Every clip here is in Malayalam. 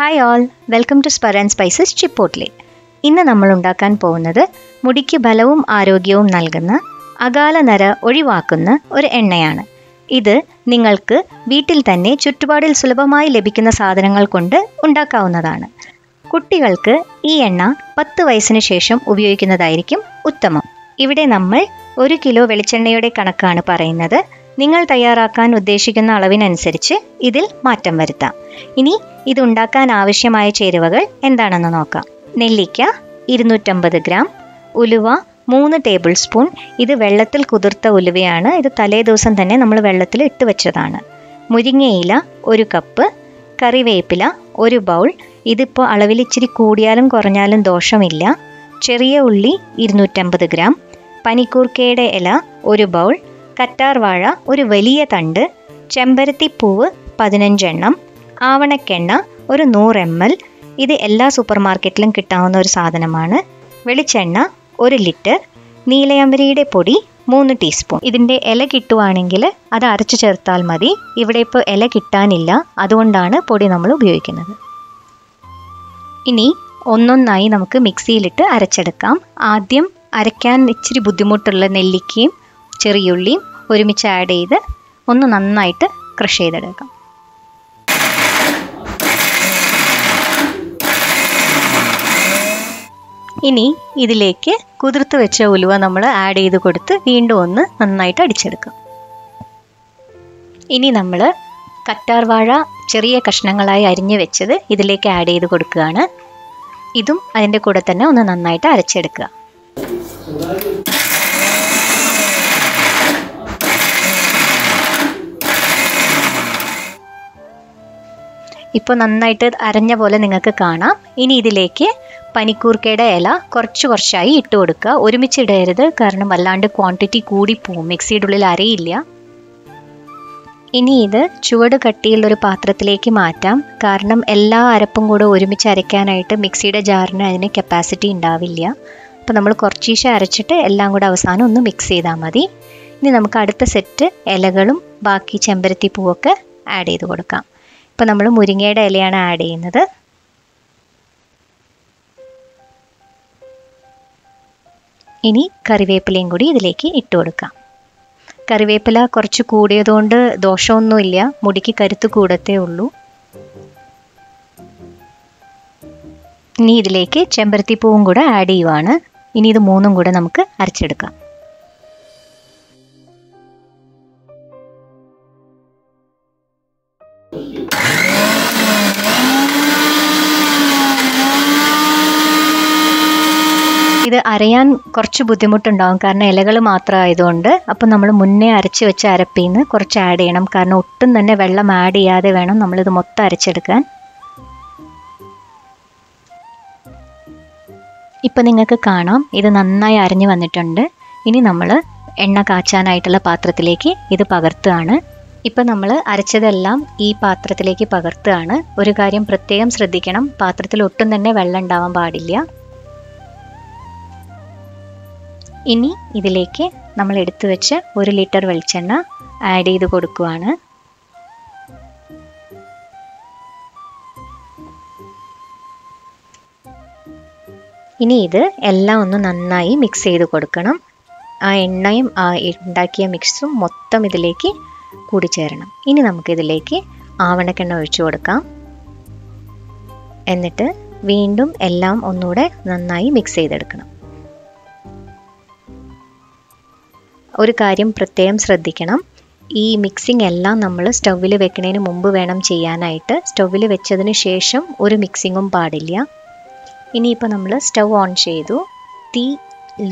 Hi all, welcome to Spur and Spices Chipotle. ഇന്ന് നമ്മൾ ഉണ്ടാക്കാൻ പോകുന്നത് മുടിക്ക് ബലവും ആരോഗ്യവും നൽകുന്ന അകാല നര ഒഴിവാക്കുന്ന ഒരു എണ്ണയാണ്. ഇത് നിങ്ങൾക്ക് വീട്ടിൽ തന്നെ ചുറ്റുപാടിൽ സുലഭമായി ലഭിക്കുന്ന സാധനങ്ങൾ കൊണ്ട് ഉണ്ടാക്കാവുന്നതാണ്. കുട്ടികൾക്ക് ഈ എണ്ണ 10 വയസ്സിന് ശേഷം ഉപയോഗിക്കുന്നതായിരിക്കും ഉത്തമം. ഇവിടെ നമ്മൾ 1 കിലോ വെളിച്ചെണ്ണയുടെ കണക്കാണ് പറയുന്നത്. നിങ്ങൾ തയ്യാറാക്കാൻ ഉദ്ദേശിക്കുന്ന അളവിനനുസരിച്ച് ഇതിൽ മാറ്റം വരുത്താം. ഇനി ഇത് ഉണ്ടാക്കാൻ ആവശ്യമായ ചേരുവകൾ എന്താണെന്ന് നോക്കാം. നെല്ലിക്ക 250 ഗ്രാം, ഉലുവ 3 ടേബിൾ സ്പൂൺ. ഇത് വെള്ളത്തിൽ കുതിർത്ത ഉലുവയാണ്. ഇത് തലേ ദിവസം തന്നെ നമ്മൾ വെള്ളത്തിൽ ഇട്ട് വെച്ചതാണ്. മുരിങ്ങയില 1 കപ്പ്, കറിവേപ്പില 1 ബൗൾ. ഇതിപ്പോൾ അളവിൽ ഇച്ചിരി കൂടിയാലും കുറഞ്ഞാലും ദോഷമില്ല. ചെറിയ ഉള്ളി 250 ഗ്രാം, പനിക്കൂർക്കയുടെ ഇല 1 ബൗൾ, കറ്റാർവാഴ 1 വലിയ തണ്ട്, ചെമ്പരത്തിപ്പൂവ് 15 എണ്ണം, ആവണക്കെണ്ണ 100 ml. ഇത് എല്ലാ സൂപ്പർ മാർക്കറ്റിലും കിട്ടാവുന്ന ഒരു സാധനമാണ്. വെളിച്ചെണ്ണ 1 ലിറ്റർ, നീലയമ്പരിയുടെ പൊടി 3 ടീസ്പൂൺ. ഇതിൻ്റെ ഇല കിട്ടുവാണെങ്കിൽ അത് അരച്ച് ചേർത്താൽ മതി. ഇവിടെ ഇപ്പോൾ ഇല കിട്ടാനില്ല, അതുകൊണ്ടാണ് പൊടി നമ്മൾ ഉപയോഗിക്കുന്നത്. ഇനി ഒന്നൊന്നായി നമുക്ക് മിക്സിയിലിട്ട് അരച്ചെടുക്കാം. ആദ്യം അരയ്ക്കാൻ ഇച്ചിരി ബുദ്ധിമുട്ടുള്ള നെല്ലിക്കയും ചെറിയുള്ളിയും ഒരുമിച്ച് ആഡ് ചെയ്ത് ഒന്ന് നന്നായിട്ട് ക്രഷ് ചെയ്തെടുക്കാം. ഇനി ഇതിലേക്ക് കുതിർത്ത് വെച്ച ഉലുവ നമ്മൾ ആഡ് ചെയ്ത് കൊടുത്ത് വീണ്ടും ഒന്ന് നന്നായിട്ട് അടിച്ചെടുക്കാം. ഇനി നമ്മൾ കറ്റാർവാഴ ചെറിയ കഷ്ണങ്ങളായി അരിഞ്ഞു വെച്ചത് ഇതിലേക്ക് ആഡ് ചെയ്ത് കൊടുക്കുകയാണ്. ഇതും അതിൻ്റെ കൂടെ തന്നെ ഒന്ന് നന്നായിട്ട് അരച്ചെടുക്കുക. ഇപ്പോൾ നന്നായിട്ട് അരഞ്ഞ പോലെ നിങ്ങൾക്ക് കാണാം. ഇനി ഇതിലേക്ക് പനിക്കൂർക്കയുടെ ഇല കുറച്ച് കുറച്ചായി ഇട്ട് കൊടുക്കുക. ഒരുമിച്ച് ഇടരുത്, കാരണം വല്ലാണ്ട് ക്വാണ്ടിറ്റി കൂടിപ്പോവും, മിക്സിയുടെ ഉള്ളിൽ അരയില്ല. ഇനി ഇത് ചുവട് കട്ടിയുള്ളൊരു പാത്രത്തിലേക്ക് മാറ്റാം, കാരണം എല്ലാ അരപ്പും കൂടെ ഒരുമിച്ച് അരയ്ക്കാനായിട്ട് മിക്സിയുടെ ജാറിന് അതിന് കപ്പാസിറ്റി ഉണ്ടാവില്ല. അപ്പോൾ നമ്മൾ കുറച്ചീശെ അരച്ചിട്ട് എല്ലാം കൂടെ അവസാനം ഒന്ന് മിക്സ് ചെയ്താൽ മതി. ഇനി നമുക്ക് അടുത്ത സെറ്റ് ഇലകളും ബാക്കി ചെമ്പരത്തിപ്പൂവൊക്കെ ആഡ് ചെയ്ത് കൊടുക്കാം. ഇപ്പോൾ നമ്മൾ മുരിങ്ങയുടെ ഇലയാണ് ആഡ് ചെയ്യുന്നത്. ഇനി കറിവേപ്പിലയും കൂടി ഇതിലേക്ക് ഇട്ട് കൊടുക്കാം. കറിവേപ്പില കുറച്ച് കൂടിയതുകൊണ്ട് ദോഷമൊന്നുമില്ല, മുടിക്ക് കരുത്ത് കൂടത്തേ ഉള്ളൂ. ഇനി ഇതിലേക്ക് ചെമ്പരത്തിപ്പൂവും കൂടെ ആഡ് ചെയ്യുവാണ്. ഇനി ഇത് മൂന്നും കൂടെ നമുക്ക് അരച്ചെടുക്കാം. ഇത് അരയാൻ കുറച്ച് ബുദ്ധിമുട്ടുണ്ടാകും, കാരണം ഇലകൾ മാത്രമായതുകൊണ്ട്. അപ്പം നമ്മൾ മുന്നേ അരച്ച് വെച്ച അരപ്പിൽ നിന്ന് കുറച്ച് ആഡ് ചെയ്യണം, കാരണം ഒട്ടും തന്നെ വെള്ളം ആഡ് ചെയ്യാതെ വേണം നമ്മളിത് മൊത്തം അരച്ചെടുക്കാൻ. ഇപ്പം നിങ്ങൾക്ക് കാണാം ഇത് നന്നായി അരഞ്ഞു വന്നിട്ടുണ്ട്. ഇനി നമ്മൾ എണ്ണ കാച്ചാനായിട്ടുള്ള പാത്രത്തിലേക്ക് ഇത് പകർത്തുകയാണ്. ഇപ്പം നമ്മൾ അരച്ചതെല്ലാം ഈ പാത്രത്തിലേക്ക് പകർത്തുകയാണ്. ഒരു കാര്യം പ്രത്യേകം ശ്രദ്ധിക്കണം, പാത്രത്തിൽ ഒട്ടും തന്നെ വെള്ളം ഉണ്ടാവാൻ പാടില്ല. ഇനി ഇതിലേക്ക് നമ്മൾ എടുത്തു വെച്ച് 1 ലിറ്റർ വെളിച്ചെണ്ണ ആഡ് ചെയ്ത് കൊടുക്കുകയാണ്. ഇനി ഇത് എല്ലാം ഒന്ന് നന്നായി മിക്സ് ചെയ്ത് കൊടുക്കണം. ആ എണ്ണയും ആ ഉണ്ടാക്കിയ മിക്സും മൊത്തം ഇതിലേക്ക് കൂടിച്ചേരണം. ഇനി നമുക്കിതിലേക്ക് ആവണക്കെണ്ണ ഒഴിച്ചു കൊടുക്കാം. എന്നിട്ട് വീണ്ടും എല്ലാം ഒന്നുകൂടെ നന്നായി മിക്സ് ചെയ്തെടുക്കണം. ഒരു കാര്യം പ്രത്യേകം ശ്രദ്ധിക്കണം, ഈ മിക്സിംഗ് എല്ലാം നമ്മൾ സ്റ്റൗവിൽ വെക്കുന്നതിന് മുമ്പ് വേണം ചെയ്യാനായിട്ട്. സ്റ്റൗവിൽ വെച്ചതിന് ശേഷം ഒരു മിക്സിങ്ങും പാടില്ല. ഇനിയിപ്പോൾ നമ്മൾ സ്റ്റൗ ഓൺ ചെയ്തു. തീ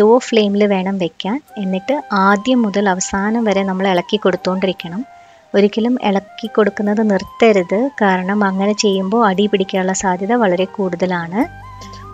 ലോ ഫ്ലെയിമിൽ വേണം വെക്കാൻ. എന്നിട്ട് ആദ്യം മുതൽ അവസാനം വരെ നമ്മൾ ഇളക്കി കൊടുത്തുകൊണ്ടിരിക്കണം. ഒരിക്കലും ഇളക്കി കൊടുക്കുന്നത് നിർത്തരുത്, കാരണം അങ്ങനെ ചെയ്യുമ്പോൾ അടി പിടിക്കാനുള്ള സാധ്യത വളരെ കൂടുതലാണ്.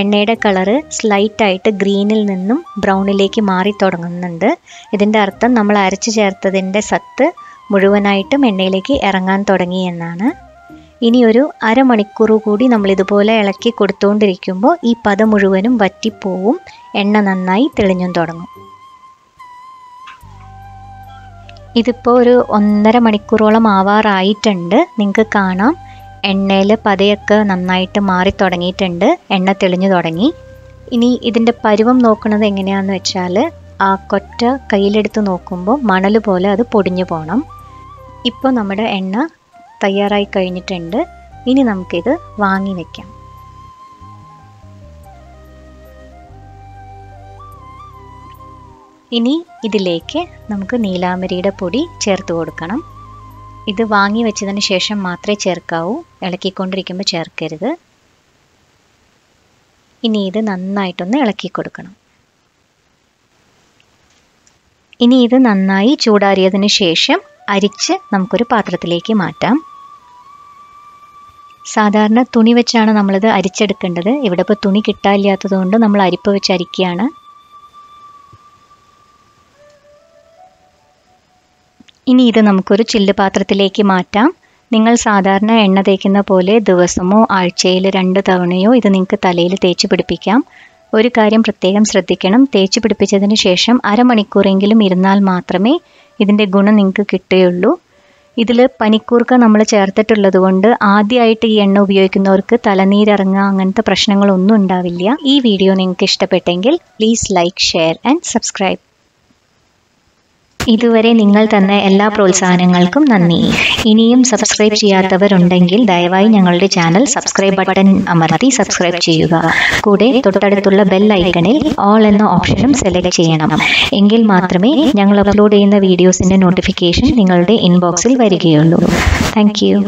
എണ്ണയുടെ കളറ് സ്ലൈറ്റായിട്ട് ഗ്രീനിൽ നിന്നും ബ്രൗണിലേക്ക് മാറി തുടങ്ങുന്നുണ്ട്. ഇതിൻ്റെ അർത്ഥം നമ്മൾ അരച്ചു ചേർത്തതിൻ്റെ സത്ത് മുഴുവനായിട്ടും എണ്ണയിലേക്ക് ഇറങ്ങാൻ തുടങ്ങി എന്നാണ്. ഇനിയൊരു അരമണിക്കൂർ കൂടി നമ്മളിതുപോലെ ഇളക്കി കൊടുത്തുകൊണ്ടിരിക്കുമ്പോൾ ഈ പത മുഴുവനും വറ്റിപ്പോവും, എണ്ണ നന്നായി തെളിഞ്ഞും തുടങ്ങും. ഇതിപ്പോൾ ഒരു 1.5 മണിക്കൂറോളം ആവാറായിട്ടുണ്ട്. നിങ്ങൾക്ക് കാണാം എണ്ണയിൽ പതയൊക്കെ നന്നായിട്ട് മാറി തുടങ്ങിയിട്ടുണ്ട്, എണ്ണ തെളിഞ്ഞു തുടങ്ങി. ഇനി ഇതിൻ്റെ പരുവം നോക്കുന്നത് എങ്ങനെയാണെന്ന് വെച്ചാൽ ആ കൊറ്റ കയ്യിലെടുത്ത് നോക്കുമ്പോൾ മണൽ പോലെ അത് പൊടിഞ്ഞു പോകണം. ഇപ്പോൾ നമ്മുടെ എണ്ണ തയ്യാറായി കഴിഞ്ഞിട്ടുണ്ട്. ഇനി നമുക്കിത് വാങ്ങി വയ്ക്കാം. ഇനി ഇതിലേക്ക് നമുക്ക് നീലാമരിയുടെ പൊടി ചേർത്ത് കൊടുക്കണം. ഇത് വാങ്ങി വെച്ചതിന് ശേഷം മാത്രമേ ചേർക്കാവൂ, ഇളക്കിക്കൊണ്ടിരിക്കുമ്പോൾ ചേർക്കരുത്. ഇനി ഇത് നന്നായിട്ടൊന്ന് ഇളക്കി കൊടുക്കണം. ഇനി ഇത് നന്നായി ചൂടാറിയതിന് ശേഷം അരിച്ച് നമുക്കൊരു പാത്രത്തിലേക്ക് മാറ്റാം. സാധാരണ തുണി വെച്ചാണ് നമ്മളിത് അരിച്ചെടുക്കേണ്ടത്. ഇവിടെ ഇപ്പോൾ തുണി കിട്ടാനില്ലാത്തത് കൊണ്ട് നമ്മൾ അരിപ്പ് വെച്ച് അരിക്കുകയാണ്. ഇനി ഇത് നമുക്കൊരു ചില്ല് പാത്രത്തിലേക്ക് മാറ്റാം. നിങ്ങൾ സാധാരണ എണ്ണ തേക്കുന്ന പോലെ ദിവസമോ ആഴ്ചയിൽ 2 തവണയോ ഇത് നിങ്ങൾക്ക് തലയിൽ തേച്ച് പിടിപ്പിക്കാം. ഒരു കാര്യം പ്രത്യേകം ശ്രദ്ധിക്കണം, തേച്ച് പിടിപ്പിച്ചതിന് ശേഷം അരമണിക്കൂറെങ്കിലും ഇരുന്നാൽ മാത്രമേ ഇതിൻ്റെ ഗുണം നിങ്ങൾക്ക് കിട്ടുകയുള്ളൂ. ഇതിൽ പനിക്കൂർക്ക നമ്മൾ ചേർത്തിട്ടുള്ളത് കൊണ്ട് ആദ്യമായിട്ട് ഈ എണ്ണ ഉപയോഗിക്കുന്നവർക്ക് തലനീരിറങ്ങുക അങ്ങനത്തെ പ്രശ്നങ്ങളൊന്നും ഉണ്ടാവില്ല. ഈ വീഡിയോ നിങ്ങൾക്ക് ഇഷ്ടപ്പെട്ടെങ്കിൽ please like, share and subscribe. ഇതുവരെ നിങ്ങൾ തന്ന എല്ലാ പ്രോത്സാഹനങ്ങൾക്കും നന്ദി. ഇനിയും സബ്സ്ക്രൈബ് ചെയ്യാത്തവരുണ്ടെങ്കിൽ ദയവായി ഞങ്ങളുടെ ചാനൽ സബ്സ്ക്രൈബ് ബട്ടൺ അമർത്തി സബ്സ്ക്രൈബ് ചെയ്യുക. കൂടെ തൊട്ടടുത്തുള്ള ബെൽ ഐക്കണിൽ ഓൾ എന്ന ഓപ്ഷനും സെലക്ട് ചെയ്യണം. എങ്കിൽ മാത്രമേ ഞങ്ങൾ അപ്ലോഡ് ചെയ്യുന്ന വീഡിയോസിൻ്റെ നോട്ടിഫിക്കേഷൻ നിങ്ങളുടെ ഇൻബോക്സിൽ വരികയുള്ളൂ. Thank U.